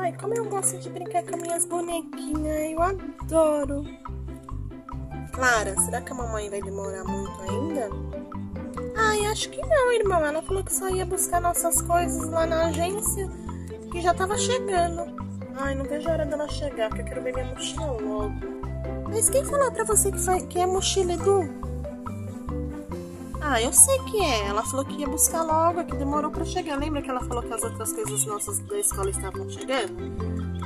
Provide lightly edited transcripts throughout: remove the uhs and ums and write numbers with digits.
Ai, como eu gosto de brincar com minhas bonequinhas, eu adoro. Clara, será que a mamãe vai demorar muito ainda? Ai, acho que não, irmão. Ela falou que só ia buscar nossas coisas lá na agência, que já tava chegando. Ai, não vejo a hora dela chegar, porque eu quero ver minha mochila logo. Mas quem falou pra você que é mochila, Edu? Ah, eu sei que é. Ela falou que ia buscar logo, que demorou pra chegar. Lembra que ela falou que as outras coisas nossas da escola estavam chegando?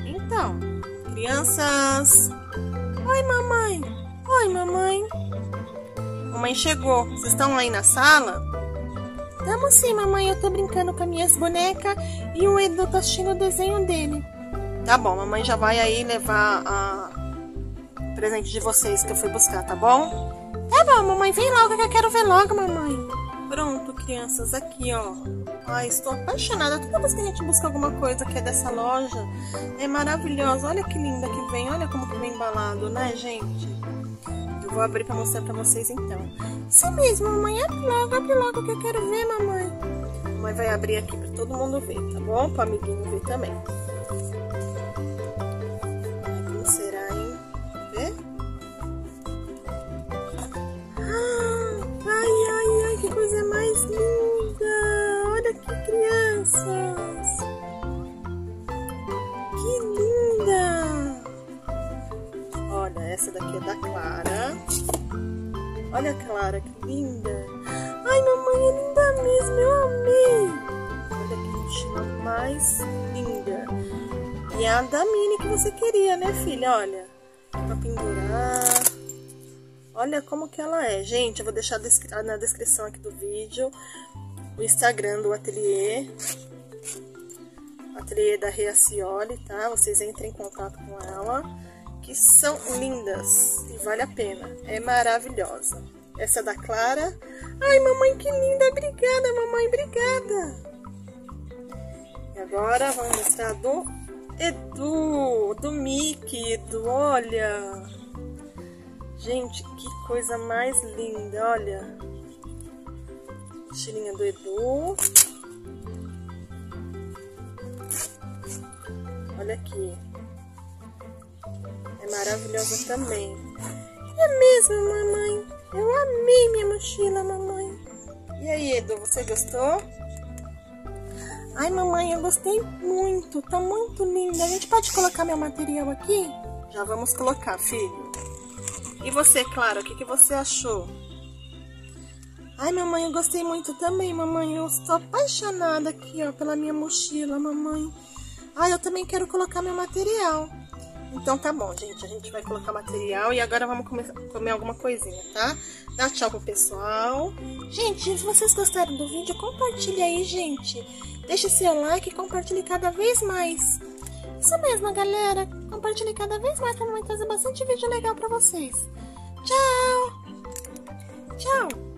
Então, crianças... Oi, mamãe! Oi, mamãe! Mamãe chegou. Vocês estão aí na sala? Tamo sim, mamãe. Eu tô brincando com as minhas bonecas e o Edu tá assistindo o desenho dele. Tá bom, mamãe já vai aí levar o presente de vocês que eu fui buscar, tá bom? Tá bom, mamãe, vem logo que eu quero ver logo, mamãe. Pronto, crianças, aqui, ó. Ai, estou apaixonada. Toda vez que a gente busca alguma coisa que é dessa loja, é maravilhosa. Olha que linda que vem, olha como que vem embalado, né, gente? Eu vou abrir pra mostrar pra vocês, então. Isso mesmo, mamãe, abre logo que eu quero ver, mamãe. Mamãe vai abrir aqui pra todo mundo ver, tá bom? Pro amiguinho ver também. Como será, hein? Vê? Que coisa mais linda! Olha aqui, crianças! Que linda! Olha, essa daqui é da Clara. Olha a Clara, que linda! Ai, mamãe, é linda mesmo! Eu amei! Olha que mochila mais linda! E a da Mini que você queria, né, filha? Olha, pra pendurar... Olha como que ela é, gente. Eu vou deixar na descrição aqui do vídeo o Instagram do ateliê. Ateliê da Rea Cioli, tá? Vocês entrem em contato com ela, que são lindas e vale a pena. É maravilhosa. Essa é da Clara. Ai, mamãe, que linda. Obrigada, mamãe. Obrigada. E agora vamos mostrar do Edu, do Mickey, Edu. Olha... Gente, que coisa mais linda, olha. Mochilinha do Edu. Olha aqui. É maravilhosa também. É mesmo, mamãe. Eu amei minha mochila, mamãe. E aí, Edu, você gostou? Ai, mamãe, eu gostei muito. Tá muito linda. A gente pode colocar meu material aqui? Já vamos colocar, filho. E você, Clara, o que você achou? Ai, mamãe, eu gostei muito também, mamãe. Eu estou apaixonada aqui, ó, pela minha mochila, mamãe. Ai, eu também quero colocar meu material. Então tá bom, gente. A gente vai colocar material e agora vamos comer alguma coisinha, tá? Dá tchau pro pessoal. Gente, se vocês gostaram do vídeo, compartilha aí, gente. Deixa seu like e compartilhe cada vez mais. Isso mesmo, galera. Compartilhe cada vez mais que a mamãe traz bastante vídeo legal pra vocês. Tchau! Tchau!